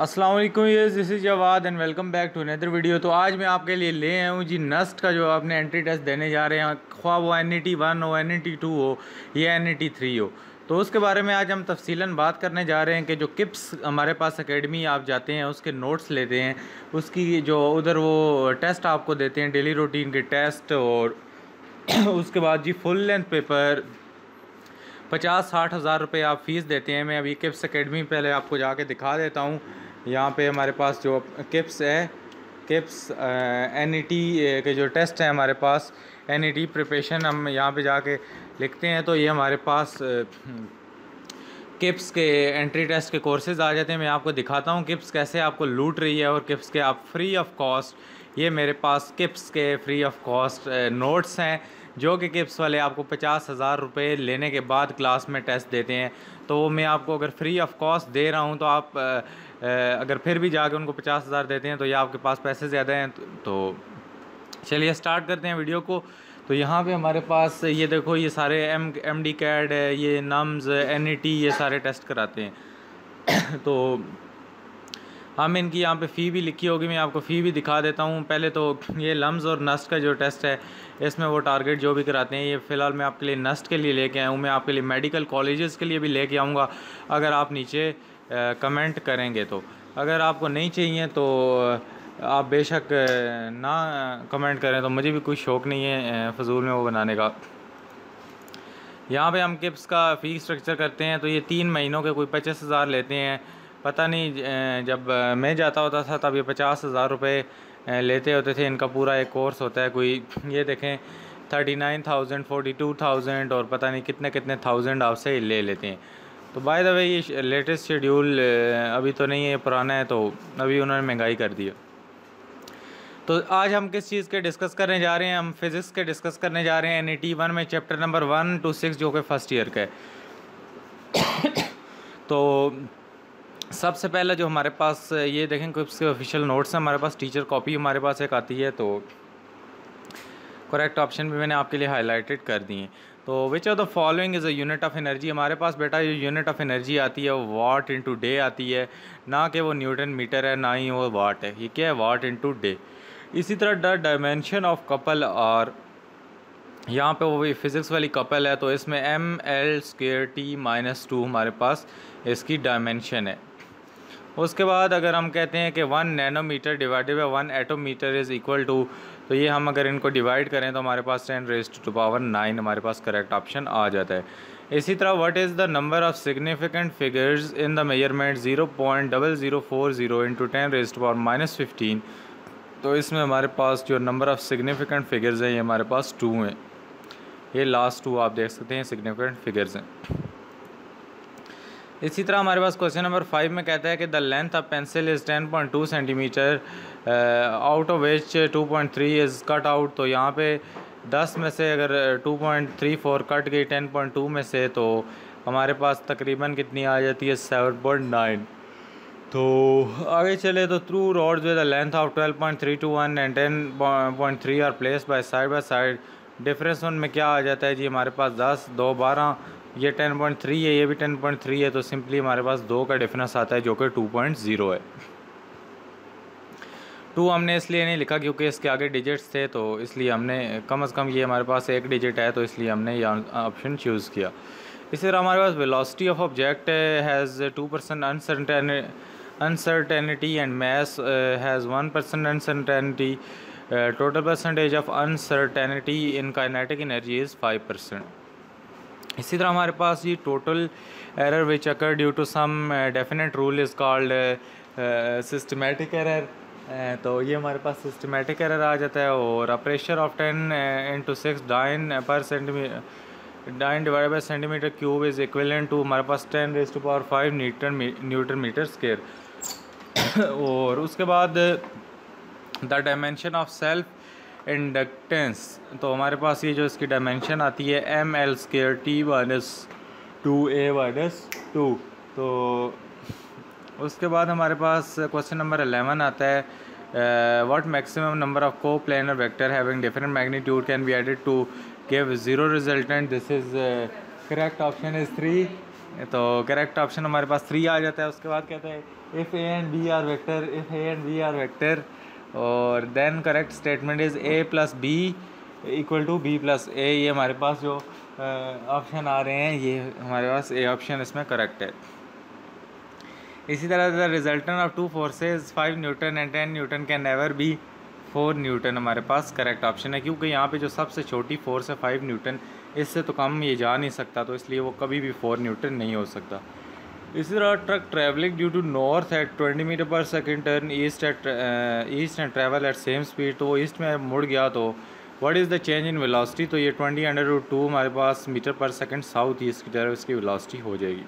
अस्सलाम वालेकुम yes this is Jawad and welcome back to another video. तो आज मैं आपके लिए ले आया हूँ जी नस्ट का जो आपने एंट्री टेस्ट देने जा रहे हैं, ख्वाह वो NET 1 हो, NET 2 हो या NET 3 हो, तो उसके बारे में आज हम तफसीलन बात करने जा रहे हैं कि जो किप्स हमारे पास एकेडमी आप जाते हैं उसके नोट्स लेते हैं, उसकी जो उधर वो टेस्ट आपको देते हैं, डेली रूटीन के टेस्ट और उसके बाद जी फुल लेंथ पेपर 50-60 हज़ार रुपये आप फ़ीस देते हैं। मैं अभी किप्स एकेडमी पहले आपको जाके दिखा देता हूँ। यहाँ पे हमारे पास जो किप्स है, किप्स NET के जो टेस्ट हैं हमारे पास, NET प्रिपरेशन हम यहाँ पे जाके लिखते हैं तो ये हमारे पास किप्स के एंट्री टेस्ट के कोर्सेज़ आ जाते हैं। मैं आपको दिखाता हूँ किप्स कैसे आपको लूट रही है और किप्स के आप फ्री ऑफ कॉस्ट, ये मेरे पास किप्स के फ्री ऑफ कॉस्ट नोट्स हैं जो कि किप्स वाले आपको 50,000 रुपये लेने के बाद क्लास में टेस्ट देते हैं। तो मैं आपको अगर फ्री ऑफ कॉस्ट दे रहा हूं तो आप अगर फिर भी जाके उनको 50,000 देते हैं तो ये आपके पास पैसे ज़्यादा हैं। तो चलिए स्टार्ट करते हैं वीडियो को। तो यहाँ पे हमारे पास ये देखो, ये सारे MD कैड है, ये नम्स NET, ये सारे टेस्ट कराते हैं। तो हम इनकी यहाँ पे फ़ी भी लिखी होगी, मैं आपको फ़ी भी दिखा देता हूँ। पहले तो ये लम्स और नस्ट का जो टेस्ट है इसमें वो टारगेट जो भी कराते हैं, ये फ़िलहाल मैं आपके लिए नस्ट के लिए लेके आया हूँ। मैं आपके लिए मेडिकल कॉलेजेस के लिए भी लेके आऊँगा अगर आप नीचे कमेंट करेंगे तो। अगर आपको नहीं चाहिए तो आप बेशक ना कमेंट करें, तो मुझे भी कोई शौक़ नहीं है फजूल में वो बनाने का। यहाँ पर हम किप्स का फ़ी स्ट्रक्चर करते हैं तो ये 3 महीनों के कोई 25,000 लेते हैं। पता नहीं, जब मैं जाता होता था तब ये 50,000 रुपये लेते होते थे। इनका पूरा एक कोर्स होता है, कोई ये देखें 39,000, 42,000 और पता नहीं कितने कितने थाउजेंड आपसे ले लेते हैं। तो बाय द वे ये लेटेस्ट शेड्यूल अभी तो नहीं है, पुराना है, तो अभी उन्होंने महंगाई कर दिया। तो आज हम किस चीज़ के डिस्कस करने जा रहे हैं, हम फिज़िक्स के डिस्कस करने जा रहे हैं। NET 1 में चैप्टर नंबर 1 टू 6 जो कि फर्स्ट ईयर का है। तो सबसे पहले जो हमारे पास ये देखें किप्स के ऑफिशियल नोट्स हैं हमारे पास, टीचर कॉपी हमारे पास एक आती है, तो करेक्ट ऑप्शन भी मैंने आपके लिए हाईलाइटेड कर दिए। तो which of the following is a unit of energy, हमारे पास बेटा जो यूनिट ऑफ एनर्जी आती है वो वाट इंटू डे आती है, ना कि वो न्यूटन मीटर है, ना ही वो वाट है। ये क्या है, वाट इंटू डे। इसी तरह द डायमेंशन ऑफ कपल और यहाँ पे वो फिज़िक्स वाली कपल है, तो इसमें ml²t - 2 हमारे पास इसकी डायमेंशन है। उसके बाद अगर हम कहते हैं कि 1 nanometre / 1 attometre is equal to, तो ये हम अगर इनको डिवाइड करें तो हमारे पास 10⁹ हमारे पास करेक्ट ऑप्शन आ जाता है। इसी तरह what is the number of significant figures in the measurement 0.0040 × 10⁻¹⁵, तो इसमें हमारे पास जो नंबर ऑफ़ सिग्निफिकेंट फिगर्स हैं ये हमारे पास 2 हैं। ये लास्ट 2 आप देख सकते हैं सिग्निफिकेंट फिगर्स हैं। इसी तरह हमारे पास क्वेश्चन नंबर 5 में कहता है कि the length of pencil is 10.2 centimetre out of which 2.3 is cut out, तो यहाँ पे 10 में से अगर 2.34 कट गई 10.2 में से, तो हमारे पास तकरीबन कितनी आ जाती है 7.9। तो आगे चले तो through rods with the length of 12.321 and 10.3 are place by side, difference उनमें क्या आ जाता है जी हमारे पास 10, 2, 12, ये 10.3 है, ये भी 10.3 है, तो सिंपली हमारे पास 2 का डिफरेंस आता है जो कि 2.0 है। 2 हमने इसलिए नहीं लिखा क्योंकि इसके आगे डिजिट्स थे, तो इसलिए हमने कम से कम ये हमारे पास एक डिजिट है, तो इसलिए हमने ये ऑप्शन चूज़ किया। इसी तरह हमारे पास velocity of object has 2% uncertainty and mass has 1% uncertainty, total percentage of uncertainty in kinetic energy is 5%। इसी तरह हमारे पास ये total error which occur due to some definite rule is called systematic error, तो ये हमारे पास सिस्टमेटिक एरर आ जाता है। और a pressure of 10 × 6 dyne is equivalent to हमारे पास 10⁵ Nm²। और उसके बाद the dimension of self inductance, तो हमारे पास ये जो इसकी डायमेंशन आती है ml²t - 2a - 2, तो उसके बाद हमारे पास क्वेश्चन नंबर 11 आता है what maximum number of coplanar vector having different magnitude can be added to give 0 resultant, this is correct option is 3 तो करेक्ट ऑप्शन हमारे पास 3 आ जाता है। उसके बाद कहते हैं if A and B are vector, if A and B are vector, और then correct statement is A plus B equal to B plus A. ये हमारे पास जो ऑप्शन आ रहे हैं, ये हमारे पास ए ऑप्शन इसमें करेक्ट है। इसी तरह the resultant of two forces 5 newton and 10 newton can never be 4 newton हमारे पास करेक्ट ऑप्शन है, क्योंकि यहाँ पे जो सबसे छोटी फोर्स है 5 न्यूटन, इससे तो कम ये जा नहीं सकता, तो इसलिए वो कभी भी 4 न्यूटन नहीं हो सकता। इसी तरह truck travelling due to north at 20 metre per second turn east at and travel at same speed, तो वो ईस्ट में मुड़ गया तो what is the change in velocity, तो ये 20√2 हमारे पास metre per second south east की तरफ इसकी वेलोसिटी हो जाएगी।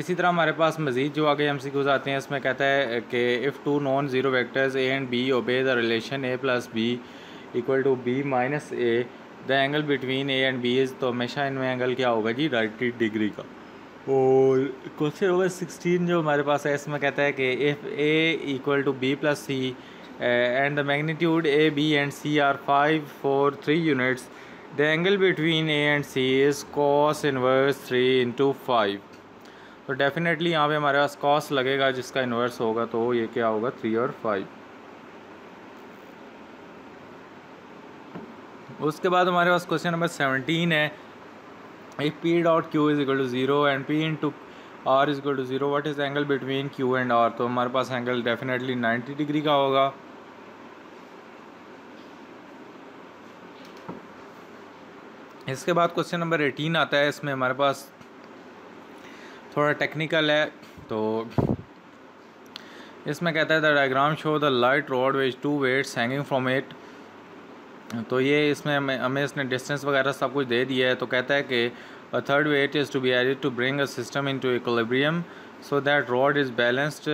इसी तरह हमारे पास मज़ीद जो आगे MCQs आते हैं, इसमें कहता है कि if 2 non zero vectors A and B obey the relation A plus B equal to B minus A, the angle between A and B is, तो हमेशा इनमें एंगल क्या होगा जी 90 डिग्री का। और क्वेश्चन नंबर 16 जो हमारे पास है, इसमें कहता है कि if A equal to B plus C and the magnitude A B and C are 5, 4, 3 units, the angle between A and C is cos inverse 3 × 5। तो डेफिनेटली यहाँ पे हमारे पास कॉस लगेगा जिसका इन्वर्स होगा, तो ये क्या होगा 3 और 5। उसके बाद हमारे पास क्वेश्चन नंबर 17 है, if P.Q = 0 and P R = 0, what is angle between Q and R, तो हमारे पास एंगल डेफिनेटली 90 डिग्री का होगा। इसके बाद क्वेश्चन नंबर 18 आता है, इसमें हमारे पास थोड़ा टेक्निकल है, तो इसमें कहता है the diagram show the light rod with 2 weights hanging from it, तो ये इसमें हमें इसने डिस्टेंस वगैरह सब कुछ दे दिया है। तो कहता है कि 3rd weight is to be added to bring a system into equilibrium so that rod is balanced,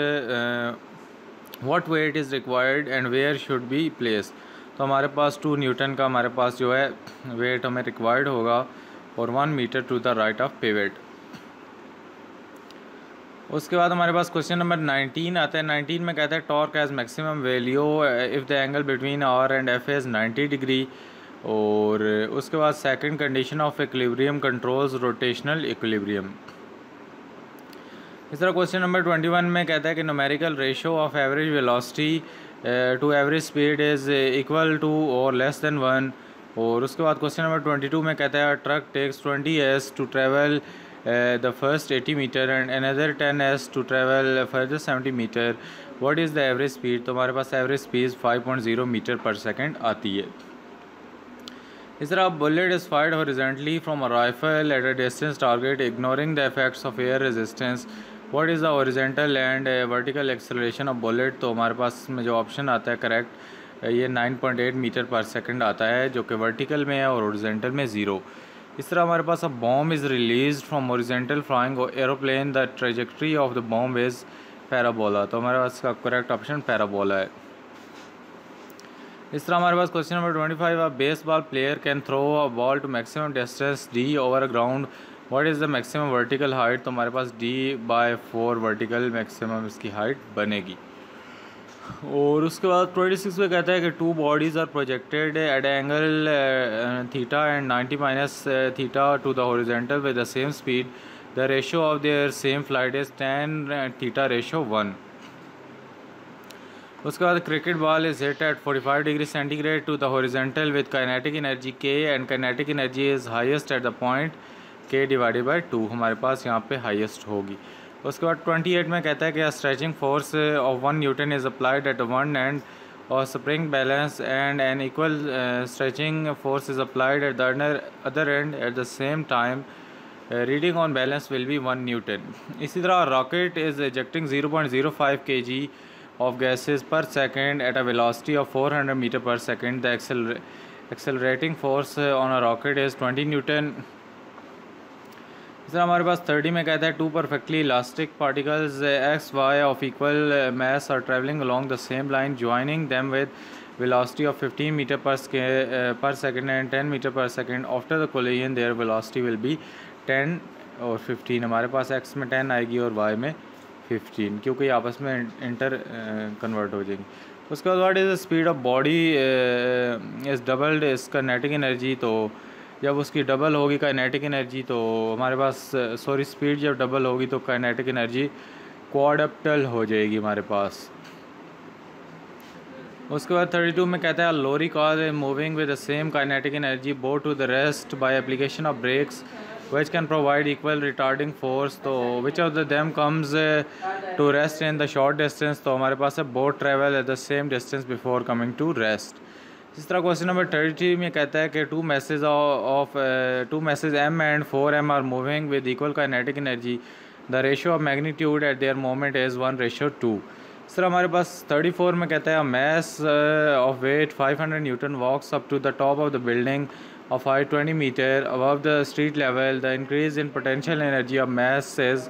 what weight is required and where should be place, तो हमारे पास 2 न्यूटन का हमारे पास जो है वेट हमें रिक्वायर्ड होगा, और 1 metre to the right of pivot. उसके बाद हमारे पास क्वेश्चन नंबर 19 आता है। 19 में कहता है torque as maximum value if the angle between R and F is 90 degree, और उसके बाद second condition of equilibrium controls rotational equilibrium. इस तरह क्वेश्चन नंबर 21 में कहता है कि numerical ratio of average velocity to average speed is equal to और लेस देन 1, और उसके बाद क्वेश्चन नंबर 22 में कहता है truck takes 20 years to travel the first 80 meter and another 10 years to travel further 70 meter. What is the average speed? तो हमारे पास average speed 5.0 metre per second आती है। इस तरह bullet is fired horizontally from a rifle at a distance target, ignoring the effects of air resistance. What is the horizontal and vertical acceleration of bullet? तो हमारे पास में जो option आता है करेक्ट, ये 9.8 मीटर पर सेकेंड आता है, जो कि वर्टिकल में है और हॉरिजेंटल में 0। इस तरह हमारे पास a bomb is release from horizontal flying aeroplane, the trajectory of the bomb is parabola, तो हमारे पास का करेक्ट ऑप्शन पैराबोला है। इस तरह हमारे पास question number 25, a baseball player can throw a ball to maximum distance d over ground, what is the maximum vertical height, तो हमारे पास d/4 वर्टिकल मैक्सिमम इसकी हाइट बनेगी। और उसके बाद 26 में कहता है कि 2 bodies are projected at angle theta and 90 - theta to the horizontal with the same speed, the ratio of their same flight is 10 theta ratio 1। उसके बाद cricket ball is hit at 45 degree centigrade to the horizontal with kinetic energy K and kinetic energy is highest at the point K/2, हमारे पास यहाँ पे highest होगी। उसके बाद 28 में कहता है कि stretching force of 1 newton is applied at 1 end और spring balance and an equal stretching force is applied at the other end at the same time, reading on balance will be 1 newton. इसी तरह rocket is ejecting 0.05 kg of gases per second at a velocity of 400 metre per second, the accelerating force on a rocket is 20 newton. इस तरह हमारे पास 30 में कहता है 2 perfectly elastic particles x y of equal mass are travelling along the same line, joining them with velocity of 15 metre per second and 10 metre per second, after the collision their velocity will be 10 और 15, हमारे पास x में 10 आएगी और y में 15, क्योंकि आपस में inter convert हो जाएगी। उसके बाद what is the speed of body is doubled is kinetic energy, तो जब उसकी डबल होगी काइनेटिक एनर्जी तो हमारे पास स्पीड जब डबल होगी तो काइनेटिक एनर्जी क्वाड्रप्टल हो जाएगी हमारे पास। उसके बाद 32 में कहता है lorry car is moving with the same kinetic energy brought to the rest by application of brakes which can provide equal retarding force, तो which of the them comes to rest in the short distance, तो हमारे पास है both travel at the same distance before coming to rest। इस तरह question number 33 में कहता है कि two masses m and 4m are moving with equal kinetic energy, the ratio of magnitude at their moment is 1:2। इस तरह हमारे पास 34 में कहता है mass of weight 500 Newton walks up to the top of the building of height 20 meter above the street level, the increase in potential energy of mass is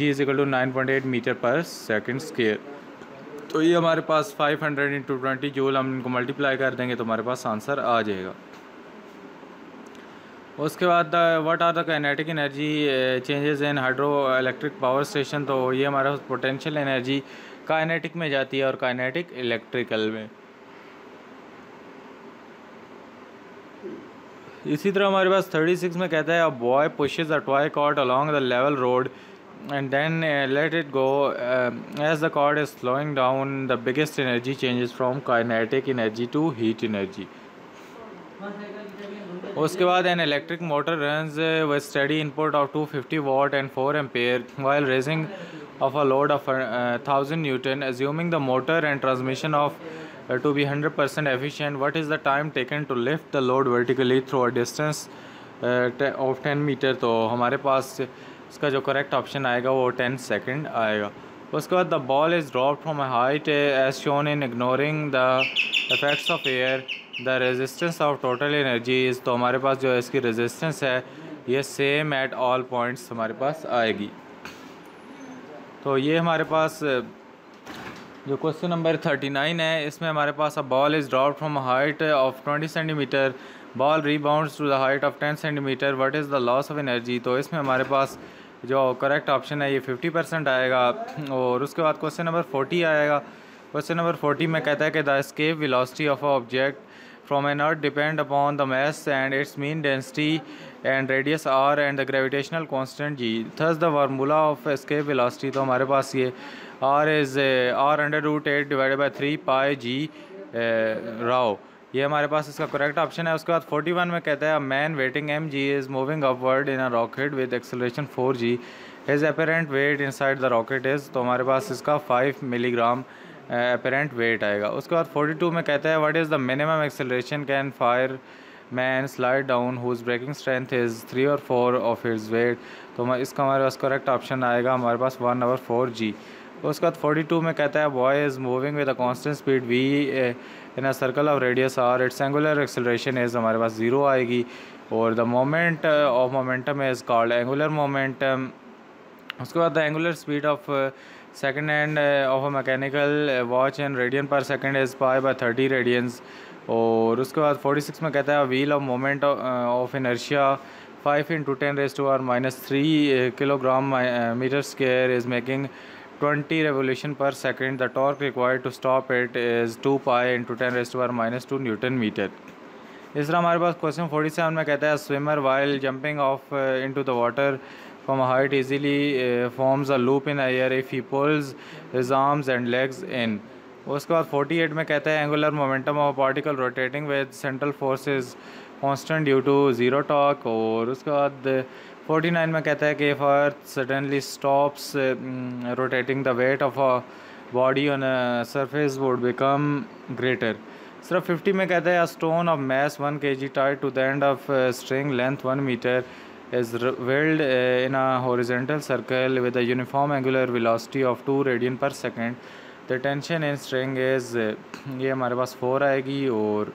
g is equal to 9.8 meter per second square। तो ये हमारे पास 500 × 20 joule, हम इनको multiply कर देंगे तो हमारे पास answer आ जाएगा। उसके बाद what are the kinetic energy changes in hydro electric power station, तो ये हमारा पोटेंशियल एनर्जी काइनेटिक में जाती है और काइनेटिक इलेक्ट्रिकल में। इसी तरह हमारे पास 36 में कहता है a boy pushes a toy cord along the level road and then let it go as the cord is slowing down the biggest energy changes from kinetic energy to heat energy. उसके बाद an electric motor runs with steady input of 250 watt and 4 ampere while raising of a load of 1000 newton, assuming the motor and transmission of to be 100% efficient, what is the time taken to lift the load vertically through a distance of 10 meter, तो हमारे पास इसका जो correct option आएगा वो 10 second आएगा। उसके बाद the ball is dropped from a height as shown in ignoring the effects of air, the resistance of total energy is, तो हमारे पास जो इसकी resistance है ये same at all points हमारे पास आएगी। तो ये हमारे पास जो क्वेश्चन नंबर 39 है इसमें हमारे पास a ball is dropped from height of 20 centimetre ball rebounds to the height of 10 centimetre what is the loss of energy, तो इसमें हमारे पास जो करेक्ट ऑप्शन है ये 50% आएगा। और उसके बाद क्वेश्चन नंबर 40 आएगा। क्वेश्चन नंबर 40 में कहता है कि the escape velocity of a object from an earth depend upon the mass and its mean density and radius R and the gravitational constant G, thus the formula of escape velocity, तो हमारे पास ये r = (r√8/3πg) Rao, ये हमारे पास इसका correct option है। उसके बाद 41 में कहता है man weighing mg is moving upward in a rocket with acceleration 4g, is apparent weight inside the rocket is, तो हमारे पास इसका 5 मिलीग्राम अपेरेंट वेट आएगा। उसके बाद 42 में कहता है what is the minimum acceleration can fire man slide down whose breaking strength is 3 or 4 of his weight, तो इसका हमारे पास करेक्ट ऑप्शन आएगा हमारे पास 1/4g। उसके बाद 42 में कहता है boy is moving with a constant speed v in a circle of radius r, its angular acceleration is हमारे पास 0 आएगी, और the moment of momentum is called angular momentum. उसके बाद the angular speed of second hand of a mechanical watch in radian per second is π/30 radians. और उसके बाद 46 में कहता है wheel of moment of inertia 5 × 10⁻³ kilogram metre square is making 20 revolution per second, the torque required to stop it is 2 π × 10⁻² newton metre. इस तरह हमारे पास क्वेश्चन 47 में कहता है swimmer while jumping off into the water from height easily forms a loop in air if he pulls his arms and legs in. उसके बाद 48 में कहता है angular momentum of particle rotating with central forces constant due to zero torque. और उसके बाद 49 में कहता है कि if earth suddenly stops rotating the weight of a body on a surface would become greater. सिर्फ 50 में कहता है a stone of mass 1 kg tied to the end of string length 1 meter is whirled in a horizontal circle with a uniform angular velocity of 2 radian per second, the tension in string is, ये हमारे पास 4 आएगी। और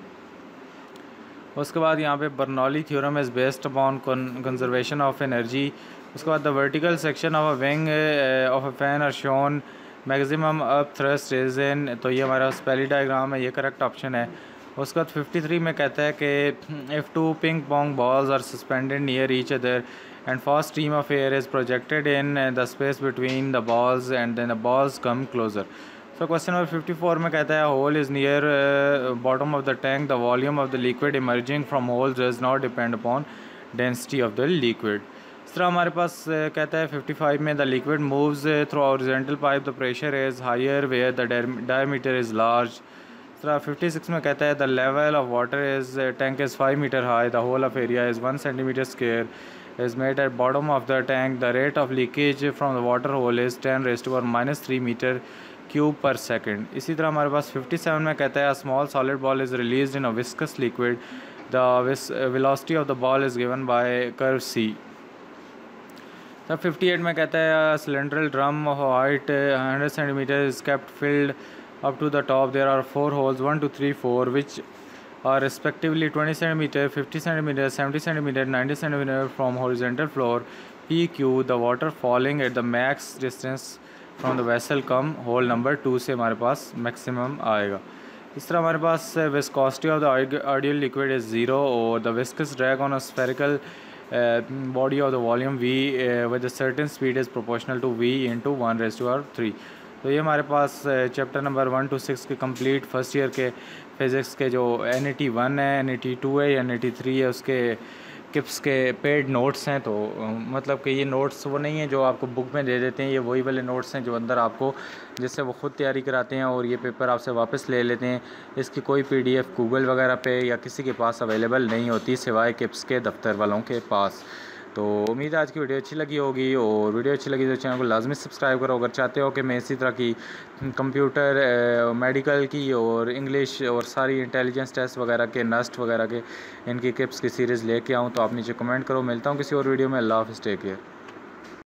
उसके बाद यहाँ पे Bernoulli theorem is based upon conservation of energy. उसके बाद the vertical section of a wing of a fan are shown maximum up thrust is in, तो ये हमारा पहली डायग्राम है, ये करेक्ट ऑप्शन है। उसके बाद 53 में कहता है कि if 2 ping pong balls are suspended near each other and first stream of air is projected in the space between the balls and then the balls come closer, So question number 54 में कहता है hole is near bottom of the tank. The volume of the liquid emerging from hole does not depend upon density of the liquid. इस तरह हमारे पास कहता है 55 में the liquid moves through horizontal pipe. The pressure is higher where the diameter is large. इस तरह 56 में कहता है the level of water is tank is 5 meter high. The whole of area is 1 centimeter square. Is made at bottom of the tank. The rate of leakage from the water hole is 10⁻³ meter cube per second. इसी तरह हमारे पास 57 में कहता है a small solid ball is released in a viscous liquid. The velocity of the ball is given by curve C. तब 58 में कहता है a cylindrical drum of height 100 centimeter is kept filled up to the top. There are 4 holes 1, 2, 3, 4 which are respectively 20 centimeter, 50 centimeter, 70 centimeter, 90 centimeter from horizontal floor. PQ. The water falling at the max distance from the vessel come hole number 2 से हमारे पास maximum आएगा. इस तरह हमारे पास viscosity of the ideal liquid is 0 और the viscous drag on a spherical body of the volume V with a certain speed is proportional to V into 1⁻³ तो ये हमारे पास चैप्टर नंबर 1 to 6 के कंप्लीट फर्स्ट ईयर के physics के जो NET 1 है, NET 2 है या NET 3 है उसके किप्स के पेड नोट्स हैं. तो मतलब कि ये नोट्स वो नहीं है जो आपको बुक में दे देते हैं, ये वही वाले नोट्स हैं जो अंदर आपको जिससे वो ख़ुद तैयारी कराते हैं और ये पेपर आपसे वापस ले लेते हैं. इसकी कोई PDF गूगल वगैरह पे या किसी के पास अवेलेबल नहीं होती सिवाय किप्स के दफ्तर वालों के पास. तो उम्मीद है आज की वीडियो अच्छी लगी होगी और वीडियो अच्छी लगी तो चैनल को लाजमी सब्सक्राइब करो. अगर चाहते हो कि मैं इसी तरह की कंप्यूटर मेडिकल की और इंग्लिश और सारी इंटेलिजेंस टेस्ट वगैरह के नस्ट वगैरह के इनकी किप्स की सीरीज़ लेके आऊँ तो आप नीचे कमेंट करो. मिलता हूँ किसी और वीडियो में. अल्लाह हाफ़िज़, टेक केयर.